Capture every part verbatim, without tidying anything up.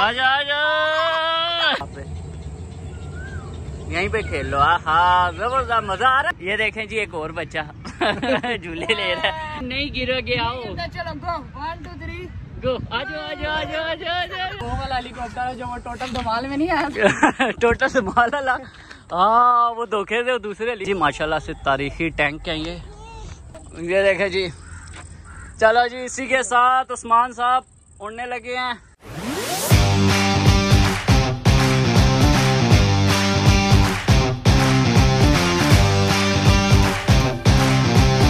आजा आजा यहीं पे खेल लो। आहा जबरदस्त मजा आ रहा है। ये देखें जी एक और बच्चा झूले ले रहा है। नहीं गिरोगे आओ। चलो go one two three go. आजो आजो आजो आजो आजो। वो वाला हेलीकॉप्टर जो वो टोटल धमाल में नहीं आया टोटल धमाल वाला। हाँ वो धोखे से दूसरे जी। माशाल्लाह से तारीखी टैंक है ये। ये देखें जी। चलो जी इसी के साथ उस्मान साहब उड़ने लगे हैं।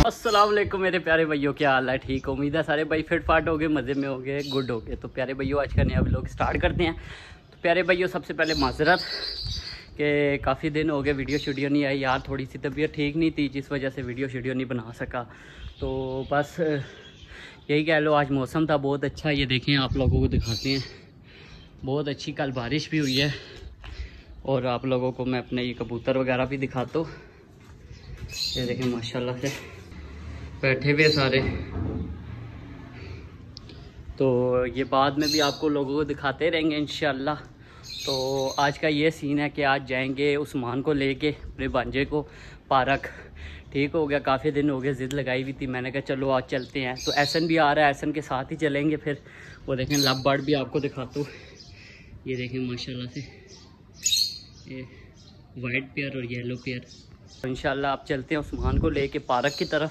अस्सलाम वालेकुम मेरे प्यारे भैया, क्या हाल है? ठीक, उम्मीद है सारे भाई फिट फाट हो गए, मज़े में हो गए, गुड हो गए। तो प्यारे भैया आज का नया व्लॉग स्टार्ट करते हैं। तो प्यारे भैया सबसे पहले माजरत के काफ़ी दिन हो गए वीडियो शूडियो नहीं आई यार। थोड़ी सी तबीयत ठीक नहीं थी जिस वजह से वीडियो शूडियो नहीं बना सका। तो बस यही कह लो आज मौसम था बहुत अच्छा। ये देखें आप लोगों को दिखाते हैं बहुत अच्छी। कल बारिश भी हुई है और आप लोगों को मैं अपने ये कबूतर वगैरह भी दिखाता हूँ। ये देखें माशाल्लाह से बैठे हुए सारे। तो ये बाद में भी आपको लोगों को दिखाते रहेंगे इंशाल्लाह। तो आज का ये सीन है कि आज जाएंगे उस्मान को लेके अपने भांजे को पार्क। ठीक हो गया, काफ़ी दिन हो गए ज़िद लगाई हुई थी। मैंने कहा चलो आज चलते हैं। तो एहसन भी आ रहा है, एहसन के साथ ही चलेंगे। फिर वो देखें लव बर्ड भी आपको दिखाता हूँ। ये देखें माशाल्लाह से ये वाइट पेयर और येलो पेयर। तो इंशाल्लाह आप चलते हैं उस्मान को लेके पार्क की तरफ।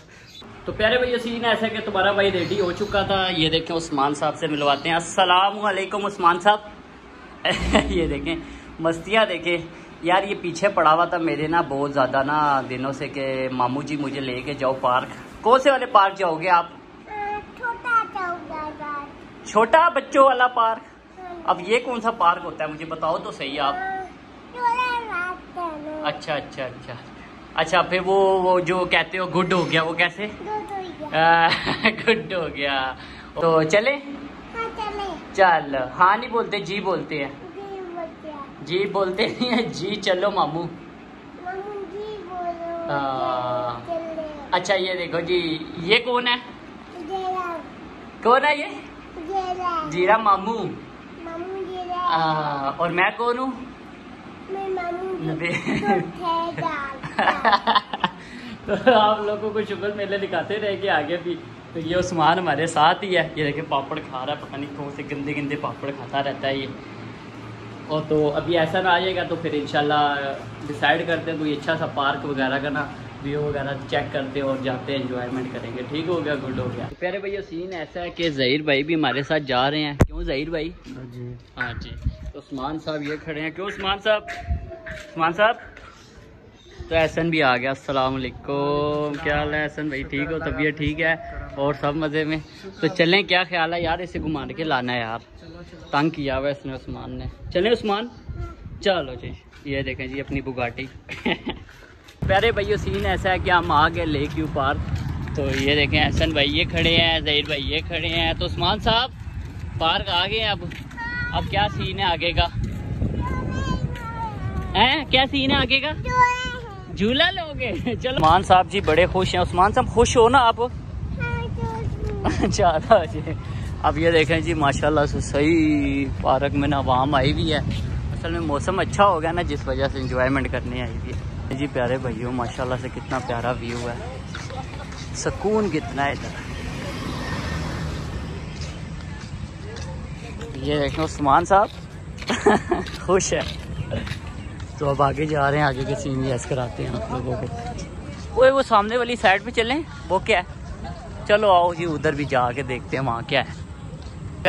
तो प्यारे भैया सीन ऐसा कि तुम्हारा भाई रेडी हो चुका था। ये देखें उस्मान साहब से मिलवाते हैं। अस्सलाम वालेकुम उस्मान साहब। ये देखें मस्तियाँ देखें यार। ये पीछे पड़ा हुआ था मेरे ना बहुत ज़्यादा ना दिनों से कि मामू जी मुझे लेके जाओ पार्क। कौन से वाले पार्क जाओगे आप? छोटा छोटा बच्चों वाला पार्क। अब ये कौन सा पार्क होता है मुझे बताओ तो सही आप। अच्छा अच्छा अच्छा अच्छा। फिर वो वो जो कहते हो गुड हो गया वो कैसे गुड हो गया। तो चले चल। हाँ नहीं बोलते जी बोलते हैं। जी बोलते हैं। जी बोलते नहीं है जी। चलो मामू मामू जी बोलो। आ, अच्छा ये देखो जी ये कौन है? कौन है ये? जीरा मामू मामू जीरा। आ, और मैं कौन हूँ? मैं मामू। तो आप लोगों को शुक्र मेले दिखाते रहे कि आगे भी। तो ये उस्मान हमारे साथ ही है। ये देखे पापड़ खा रहा है, पता नहीं कौन से गंदे गंदे पापड़ खाता रहता है ये। और तो अभी ऐसा ना आ जाएगा तो फिर इंशाल्लाह डिसाइड करते हैं कोई अच्छा सा पार्क वगैरह का ना व्यू वगैरह चेक करते हैं और जाते हैं एंजॉयमेंट करेंगे। ठीक हो गया, गुड हो गया। प्यारे भैया सीन ऐसा है कि ज़हीर भाई भी हमारे साथ जा रहे हैं। क्यों ज़हीर भाई? हाँ जी। तो उस्मान साहब ये खड़े हैं। क्यों उस्मान साहब? उस्मान साहब तो एहसन भी आ गया। अस्सलाम वालेकुम, क्या हाल है एहसन भाई? ठीक हो? तबीयत ठीक है और सब मज़े में? तो चलें, क्या ख्याल है यार? इसे घुमा के लाना है यार, तंग किया हुआ इसने उस्मान ने। चलें उस्मान? चलो जी। ये देखें जी अपनी बुगाटी। प्यारे भैया सीन ऐसा है कि हम आ गए लेक व्यू पार्क। तो ये देखें एहसन भाई ये खड़े हैं, ज़हीर भाई ये खड़े हैं। तो उस्मान साहब पार्क आ गए। अब अब क्या सीन है आगे का? हैं क्या सीन है आगे का? झूला लोगे? चलो। उस्मान साहब जी बड़े खुश हैं। उस्मान साहब खुश हो ना आप? ज़्यादा जी। अब ये देखें जी माशाल्लाह से सही पार्क में ना आवाम आई हुई है। असल में मौसम अच्छा हो गया ना जिस वजह से इंजॉयमेंट करने आई हुई है जी। प्यारे भैया माशाल्लाह से कितना प्यारा व्यू है, सुकून कितना है इधर। ये देखें उस्मान साहब खुश है। तो अब आगे जा रहे हैं, आगे के सीन यस कराते हैं आप लोगों को। ओए वो सामने वाली साइड पे चलें, वो क्या है? चलो आओ जी उधर भी जा के देखते हैं वहाँ क्या है।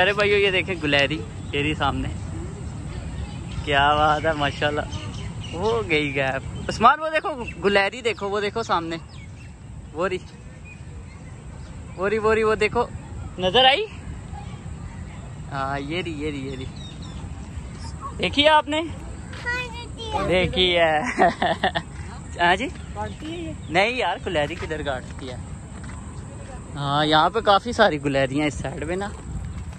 अरे भाई ये देखें गुलेरी तेरी सामने, क्या बात है माशाल्लाह। वो गई गैप उस्मान, वो देखो गुलेरी देखो, वो देखो सामने वोरी वोरी वोरी वो देखो नज़र आई। हाँ ये री ये री ये री देखिए आपने देखी है। हाँ जी नहीं यार गुलेरी किधर काटती है। हाँ यहाँ पे काफ़ी सारी गुलेरियाँ इस साइड में ना।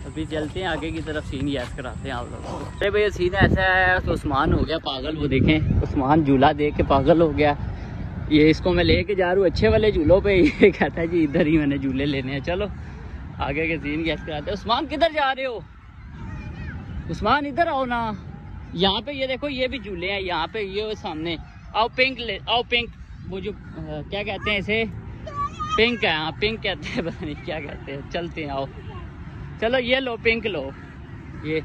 अभी चलते हैं आगे की तरफ, सीन याद कराते हैं आप लोगों को। अरे भैया सीन ऐसा है तो उस्मान हो गया पागल। वो देखें उस्मान झूला देख के पागल हो गया। ये इसको मैं लेके जा रहा हूँ अच्छे वाले झूलों पे, ये कहता है जी इधर ही मैंने झूले लेने हैं। चलो आगे के जीन गैस कराते। उस्मान किधर जा रहे हो? उस्मान इधर आओ ना। यहाँ पे ये देखो, ये भी झूले हैं यहाँ पे, ये सामने। आओ पिंक ले आओ, पिंक वो जो आ, क्या कहते हैं इसे, पिंक है। हाँ पिंक कहते हैं, पता नहीं क्या कहते हैं। चलते हैं, आओ चलो। ये लो पिंक लो ये।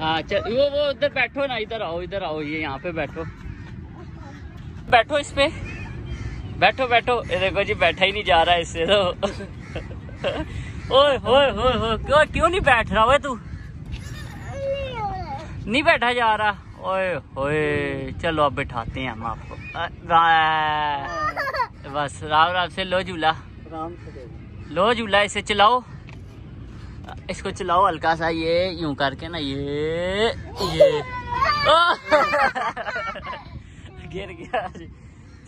हाँ चल, वो वो उधर बैठो ना, इधर आओ इधर आओ। ये यहाँ पे बैठो बैठो इस पे बैठो बैठो। देखो जी बैठा ही नहीं जा रहा है इससे तो। ओए होए होए होए, क्यों क्यों नहीं बैठ रहा है तू? नहीं बैठा जा रहा। ओए होए, चलो अब बैठाते हैं हम आपको। बस राम राम से लो झूला, लो झूला। इसे चलाओ, इसको चलाओ हल्का सा, ये यूं करके ना, ये ये गिर गया।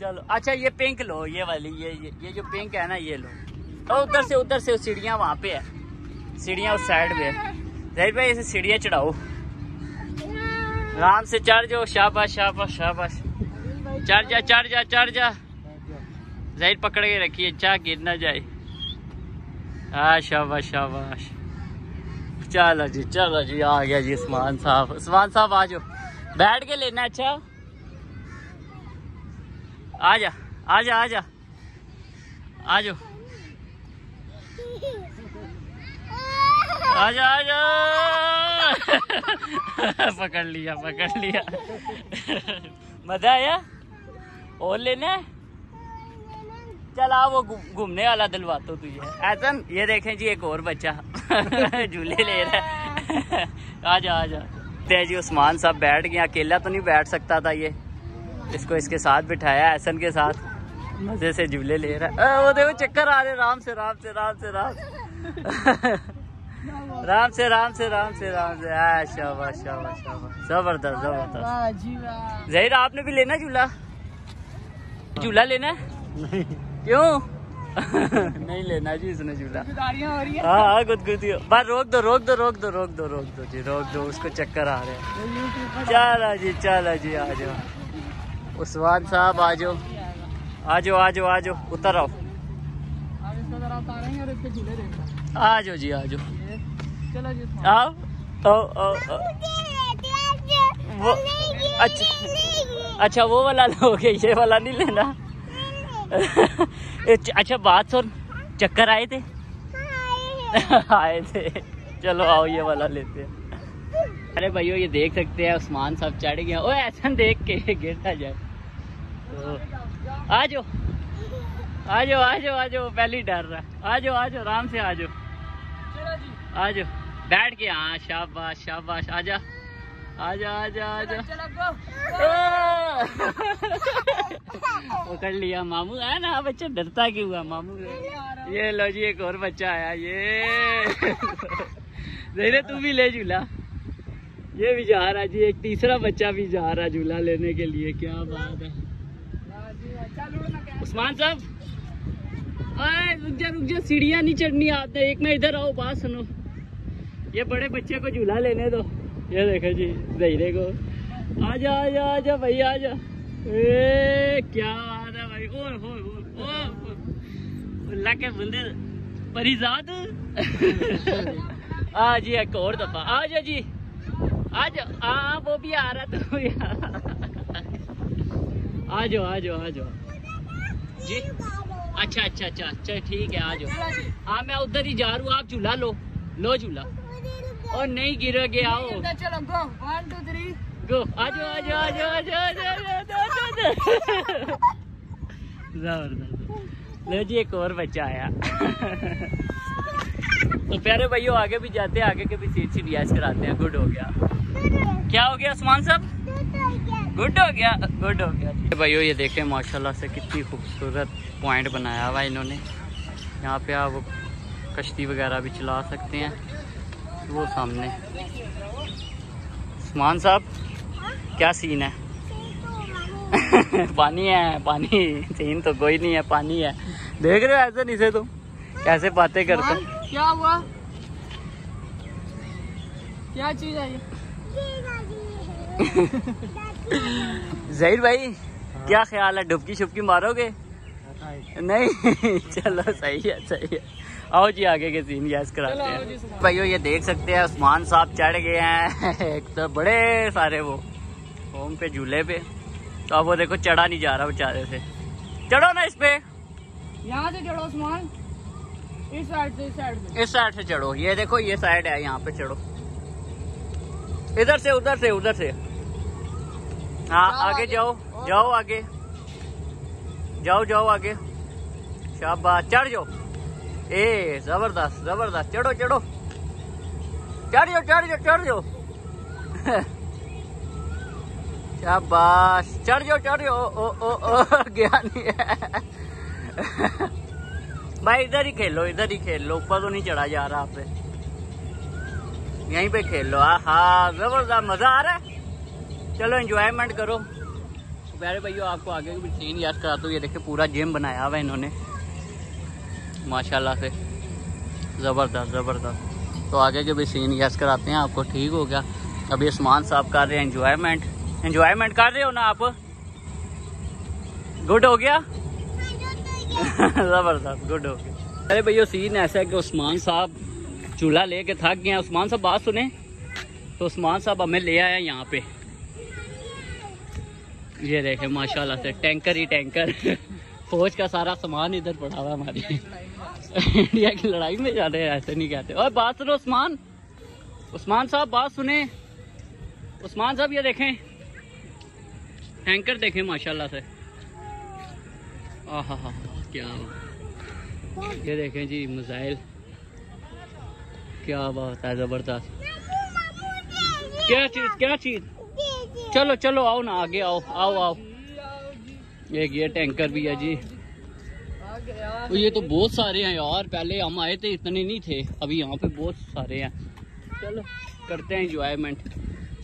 चलो अच्छा ये पिंक लो, ये वाली ये ये, ये जो पिंक है ना ये लो। तो उधर से उधर से सीढ़ियाँ वहाँ पे है, सीढ़ियाँ उस साइड पे है। ज़ाहिर भाई इसे सीढ़ियाँ चढ़ाओ, आराम से चढ़ जाओ। शाबाश शाबाश शाबाश, चढ़ जा चढ़ जा चढ़ जा। ज़ाहिर पकड़ के रखिए, चाह गिर ना जाए। हाँ शाबाश शाबाश, चलो जी चलो जी। आ गया जी उस्मान साहब, उस्मान साहब आ जाओ, बैठ के लेना। अच्छा आजा आजा आजा आजो आजा आजा। पकड़ लिया पकड़ लिया। मजा आया? और लेना? चल आ, वो घूमने वाला दिलवा तो तुझे ऐसा। ये देखें जी एक और बच्चा झूले ले रहा है। आजा आजा। ते जी उस्मान साहब बैठ गया, अकेला तो नहीं बैठ सकता था ये, इसको इसके साथ बिठाया, एहसन के साथ। मजे से झूले ले रहा है। वो देखो चक्कर आ रहे। राम से राम से राम से राम राम से राम से राम से राम से। शाबाश शाबाश शाबाश, जबरदस्त जबरदस्त। ज़हीर आपने भी लेना झूला? झूला लेना? क्यों? नहीं लेना जी इसने झूला। हाँ हाँ गुदगुदी हो बार। रोक दो रोक दो रोक दो रोक दो रोक दो जी, रोक दो, उसको चक्कर आ रहे हैं। चलो जी चलो जी, आ जाओ उस्मान साहब, आ जाओ आ जाओ आ जाओ आ जाओ, उतर आओ। आ जाओ जी आ जाओ, आओ आओ आओ। वो अच्छा अच्छा वो वाला लोगे, ये वाला नहीं लेना। अच्छा बात सुन, चक्कर आए थे? आए थे। चलो आओ ये वाला लेते हैं। अरे भाइयों ये देख सकते हैं उस्मान साहब चढ़ गया। ओए ऐसा देख के गिरता जाए। आ जाओ आ जाओ आ जाओ आ जाओ, पहले ही डर रहा। आ जाओ आ जाओ, आराम से आ जाओ आ जाओ, बैठ के। हाँ शाबाश शाबाश, आ जा आ जा आ जा आ जा। पकड़ लिया मामू है ना। बच्चा डरता क्यों है मामू? ये लो जी एक और बच्चा आया। ये धीरे तू भी ले झूला। ये भी जा रहा जी, एक तीसरा बच्चा भी जा रहा झूला लेने के लिए। क्या बात है उस्मान साहब। अरे रुक जा रुक जा, सीढ़ियाँ नहीं चढ़नी आते। एक मैं इधर आओ, बात सुनो, ये बड़े बच्चे को झूला लेने दो। ये देखो जी धैर्य को। आजा आजा आजा भाई आजा। ए क्या बात है भाई। ओ हो हो अल्लाह के बंदे परिजाद। आ जी एक और दफा आ जा जी आज। हाँ वो भी आ रहा तो यार। आ जाओ आ जाओ आ जाओ जी। अच्छा अच्छा अच्छा अच्छा ठीक है, आ जाओ। हाँ मैं उधर ही जा रहा हूँ, आप झूला लो लो झूला। और नहीं गिरोगे, आओ चलो go one two three go. आ जाओ आ जाओ आ जाओ आ जाओ। जबरदस्त। लो जी एक और बच्चा आया। तो प्यारे भाइयों आगे भी जाते हैं, आगे के भी सीट सीट रियाज कराते हैं। गुड हो गया। क्या हो गया उस्मान साहब? गुड हो गया गुड हो गया, गया। भाइयों ये देखें माशाल्लाह से कितनी खूबसूरत पॉइंट बनाया हुआ इन्होंने। यहाँ पे आप कश्ती वगैरह भी चला सकते हैं। वो सामने उस्मान साहब क्या सीन है? पानी है पानी, सीन तो कोई नहीं है, पानी है। देख रहे हो ऐसे नहीं से तुम कैसे बातें करते हो? क्या हुआ? क्या चीज़ है ये? ज़हीर भाई क्या ख्याल है, डुबकी शुबकी मारोगे? नहीं चलो सही है सही है। आओ जी आगे के सीन याद कराते हैं भाइयों। ये देख सकते हैं उस्मान साहब चढ़ गए हैं एक तो बड़े सारे वो होम पे झूले पे। तो अब वो देखो चढ़ा नहीं जा रहा बेचारे से। चढ़ो ना इस पे, यहाँ से चढ़ो उस्मान, इस साइड से, इस साइड से, इस साइड से चढ़ो। ये देखो ये साइड है, यहाँ पे चढ़ो इधर से उधर से उधर से। हाँ आगे जाओ जाओ आगे जाओ जाओ आगे, शाबाश चढ़ जाओ। ए जबरदस्त जबरदस्त, चढ़ो चढ़ो चढ़ जाओ चढ़ जाओ चढ़ जाओ शाबाश चढ़ जाओ चढ़ जाओ। ओ ओ ओ ज्ञानी है भाई, इधर ही खेलो इधर ही खेलो, ऊपर तो नहीं चढ़ा जा रहा आपसे, यहीं पे खेलो। आहा जबरदस्त मजा आ रहा है, चलो एंजॉयमेंट करो। प्यारे भाइयों आपको आगे भी सीन याद कराता हूँ। ये देखे पूरा जिम बनाया हुआ है इन्होंने माशाल्लाह से, ज़बरदस्त ज़बरदस्त। तो आगे के भी सीन याद कराते हैं आपको। ठीक हो गया, अभी उस्मान साहब कर रहे हैं एंजॉयमेंट। एंजॉयमेंट कर रहे हो ना आप, गुड हो गया ज़बरदस्त गुड हो गया। अरे भैया सीन ऐसा है कि उस्मान साहब चूल्हा ले के थक गए। उस्मान साहब बात सुने, तो उस्मान साहब हमें ले आया यहाँ पे। ये देखे माशाल्लाह से टैंकर ही टैंकर फौज का सारा सामान इधर पड़ा हुआ हमारी इंडिया की लड़ाई में जा रहे हैं, ऐसे नहीं कहते। और बात सुनो उस्मान, उस्मान साहब बात सुने उस्मान साहब, ये देखें टैंकर देखें माशाल्लाह से। आहा हा क्या, ये देखें जी मिसाइल, क्या बात है जबरदस्त। क्या चीज क्या चीज, चलो चलो आओ ना आगे आओ आओ आओ। एक ये टैंकर भी है जी, तो ये तो बहुत सारे हैं यार, पहले हम आए थे इतने नहीं थे, अभी यहाँ पे बहुत सारे हैं। चलो करते हैं एंजॉयमेंट,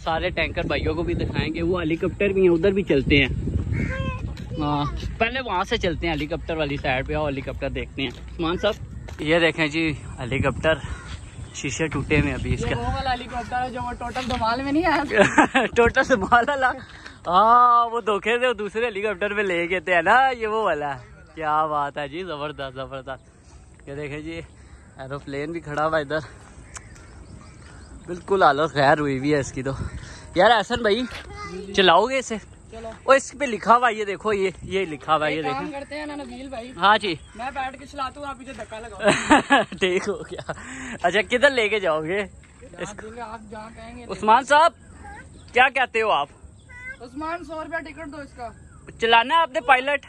सारे टैंकर भाइयों को भी दिखाएंगे। वो हेलीकॉप्टर भी हैं, उधर भी चलते हैं। हाँ पहले वहाँ से चलते हैं हेलीकॉप्टर वाली साइड पे, आओ हेलीकॉप्टर देखते हैं। उस्मान साहब ये देखें जी हेलीकॉप्टर, शीशे टूटे में अभी इसका। वो वाला हेलीकॉप्टर है जो वो टोटल धमाल में नहीं आया टोटल धमाल वाला, हाँ वो धोखे से दूसरे हेलीकॉप्टर पे ले गए थे है ना, ये वो वाला। क्या बात है जी जबरदस्त जबरदस्त। ये देखे जी एरोप्लेन भी खड़ा हुआ इधर, बिल्कुल हालत खैर हुई भी है इसकी। तो यार एहसन भाई चलाओगे इसे? चलो। और इस पे लिखा हुआ ये देखो, ये ये लिखा हुआ ये देखो, करते हैं ना नबील भाई। हाँ जी मैं बैठ के चलाता हूँ, आप मुझे धक्का लगाओ ठीक हो गया। अच्छा किधर लेके जाओगे इसको? आप जहाँ कहेंगे। उस्मान साहब क्या कहते हो आप? उस्मान सौ रुपया टिकट दो इसका, चलाना आपने पायलट।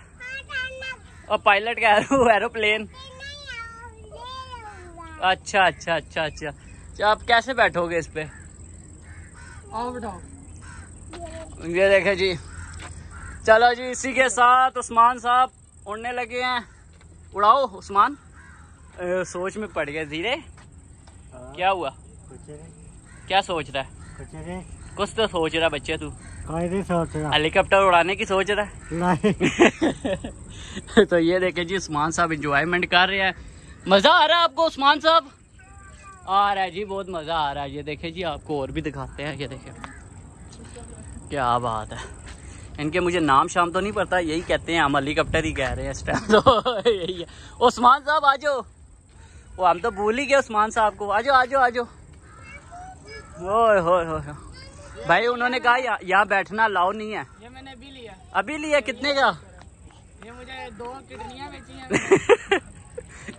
और पायलट कह रहा हूँ एरोप्लेन। अच्छा अच्छा अच्छा अच्छा, आप कैसे बैठोगे इस पे? आओ बैठाओ। ये देखे जी, चलो जी इसी के साथ उस्मान साहब उड़ने लगे हैं। उड़ाओ उस्मान। ए, सोच में पड़ गया धीरे, क्या हुआ? क्या सोच रहा है? कुछ तो सोच रहा बच्चे, तू सोच रहा हेलीकॉप्टर उड़ाने की सोच रहा है तो ये देखे जी उस्मान साहब एंजॉयमेंट कर रहे हैं। मजा आ रहा है आपको उस्मान साहब? आ रहा है जी, बहुत मजा आ रहा है। ये देखे जी आपको और भी दिखाते हैं। ये देखे क्या बात है, इनके मुझे नाम शाम तो नहीं पता, यही कहते हैं हम हेलीकॉप्टर ही कह रहे हैं इस टाइम तो यही है। उस्मान साहब आ जाओ, वो हम तो भूल ही गए उस्मान साहब को। आ जाओ आ जाओ आ जाओ। ओए होए होए भाई, उन्होंने कहा यहाँ बैठना अलाउ नहीं है। ये मैंने अभी लिया अभी लिया कितने का? ये मुझे दो किडनियाँ बेची हैं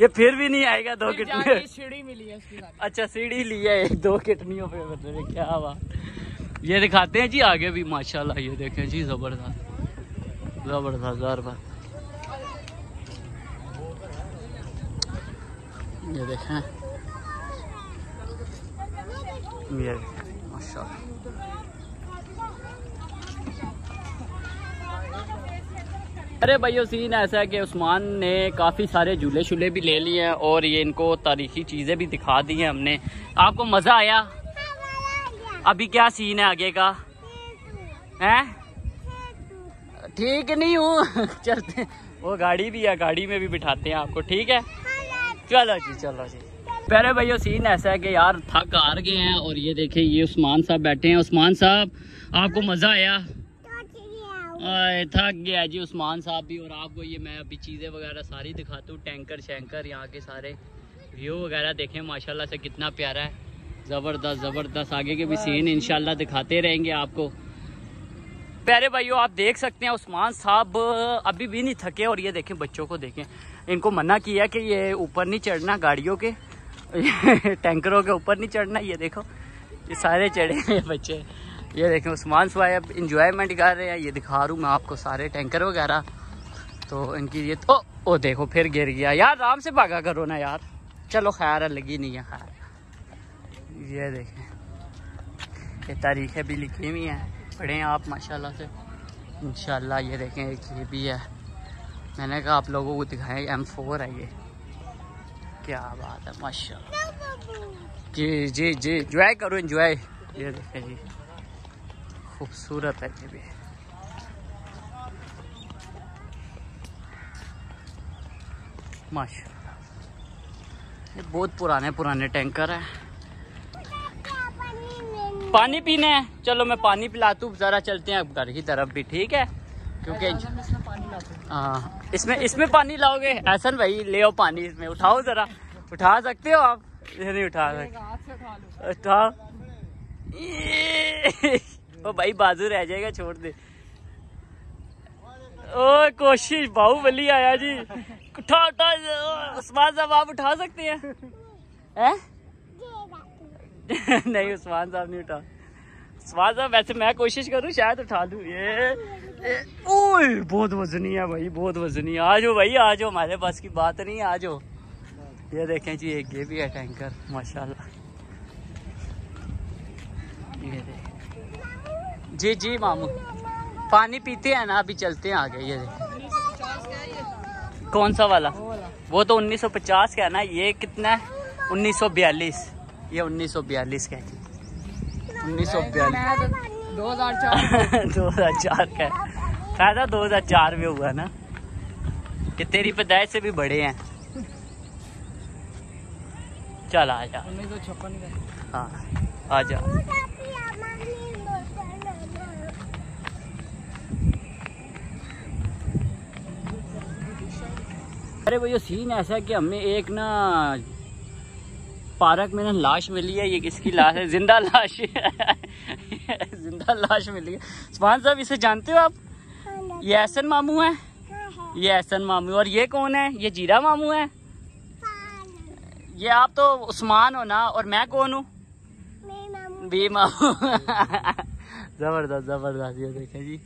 ये फिर भी नहीं आएगा दो किडनी। सीढ़ी मिली है उसके साथ। अच्छा सीढ़ी ली है एक दो किडनियों पे, क्या बात। ये दिखाते हैं जी आगे भी माशाल्लाह। ये देखें जी जबरदस्त जबरदस्त जबरदस्त। ये देखें ये माशाल्लाह। अरे भाइयों सीन ऐसा है कि उस्मान ने काफ़ी सारे झूले शूले भी ले लिए हैं और ये इनको तारीखी चीज़ें भी दिखा दी हैं हमने। आपको मज़ा आया? अभी क्या सीन है आगे का है? ठीक नहीं हूँ चलते, वो गाड़ी भी है, गाड़ी में भी बिठाते हैं आपको। ठीक है चलो जी चलो जी। पहले भैया सीन ऐसा है कि यार थक हार गए हैं। और ये देखे ये उस्मान साहब बैठे हैं। उस्मान साहब आपको मज़ा आया? थक गया जी उस्मान साहब भी। और आपको ये मैं अभी चीज़ें वगैरह सारी दिखाता हूँ, टैंकर शैंकर, यहाँ के सारे व्यू वगैरह देखें माशाल्लाह से कितना प्यारा है, ज़बरदस्त ज़बरदस्त। आगे के भी सीन इंशाल्लाह दिखाते रहेंगे आपको। प्यारे भाइयों आप देख सकते हैं उस्मान साहब अभी भी नहीं थके। और ये देखें बच्चों को देखें, इनको मना किया कि ये ऊपर नहीं चढ़ना, गाड़ियों के टैंकरों के ऊपर नहीं चढ़ना। ये देखो ये सारे चढ़े हैं बच्चे, ये देखें उस्मान साहब अब इंजॉयमेंट कर रहे हैं। ये दिखा रहा हूँ मैं आपको सारे टैंकर वगैरह। तो इनकी ये तो ओ देखो फिर गिर गया यार, आराम से भागा करो ना यार। चलो खैर लगी नहीं है खैर। ये देखें ये तारीखें भी लिखी हुई हैं, पढ़ें आप माशाल्लाह से इंशाल्लाह। ये देखें एक ये भी है, मैंने कहा आप लोगों को दिखाएँ, एम फोर है ये, क्या बात है माशाल्लाह। जी जी जी इंजॉय करो इंजॉय। ये देखें जी खूबसूरत है ये भी। माशाल्लाह ये बहुत पुराने पुराने टैंकर हैं। पानी पीना है, चलो मैं पानी पिलाता हूँ, ज़रा चलते हैं घर की तरफ भी, ठीक है? क्योंकि हाँ इसमें इसमें पानी लाओगे ऐसा भाई, ले आओ पानी इसमें, उठाओ ज़रा, उठा सकते हो आप? नहीं उठा सकते, उठाओ ओ भाई बाजू रह जाएगा, छोड़ दे। ओ कोशिश बाहुबली आया जी, उठा उठा उस्मान साहब आप उठा सकते हैं हैं? नहीं उस्मान साहब नहीं उठा। उस्मान साहब वैसे मैं कोशिश करूं शायद उठा दूं। ये ओए बहुत वजनी है भाई, बहुत वजनी। आ जाओ भाई आ जाओ, हमारे पास की बात नहीं है, आ जाओ। ये देखें जी एक ये भी है टैंकर माशाल्लाह। ये देखें जी जी मामू पानी पीते हैं ना, अभी चलते हैं आगे। ये देखें कौन सा वाला, वो तो उन्नीस सौ पचास का है ना, ये कितना है उन्नीस सौ बयालीस, ये उन्नीस सौ बयालीस का है उन्नीस सौ बयालीस दो हज़ार चार का है, फायदा दो हज़ार चार में हुआ ना, कि तेरी पैदाइश से भी बड़े हैं। चल आ जा हाँ आ जा। अरे वो ये सीन ऐसा है कि हमें एक ना पार्क में ना लाश मिली है। ये किसकी लाश है? जिंदा लाश जिंदा लाश मिली है। सुभान साहब इसे जानते हो आप? ये एहसन मामू है, ये एहसन मामू। और ये कौन है? ये जीरा मामू है। ये आप तो उस्मान हो ना, और मैं कौन हूँ? बी मामू जबरदस्त जबरदस्त। ये देखें जी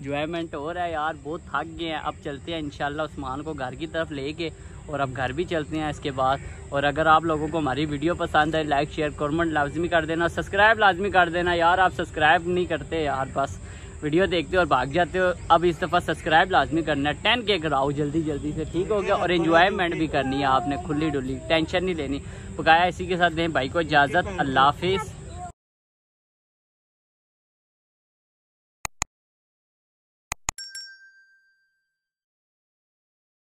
इंजॉयमेंट हो रहा है यार, बहुत थक गए हैं। अब चलते हैं इंशाल्लाह उस्मान को घर की तरफ लेके, और अब घर भी चलते हैं इसके बाद। और अगर आप लोगों को हमारी वीडियो पसंद है लाइक शेयर कमेंट लाजमी कर देना, सब्सक्राइब लाजमी कर देना यार। आप सब्सक्राइब नहीं करते यार, बस वीडियो देखते हो और भाग जाते हो। अब इस दफ़ा सब्सक्राइब लाजमी करना, टेन के कराओ जल्दी जल्दी से, ठीक हो गया। और इंजॉयमेंट भी करनी है आपने, खुली डुली टेंशन नहीं लेनी। पकाया इसी के साथ दें भाई को इजाज़त, अल्लाह हाफिज़।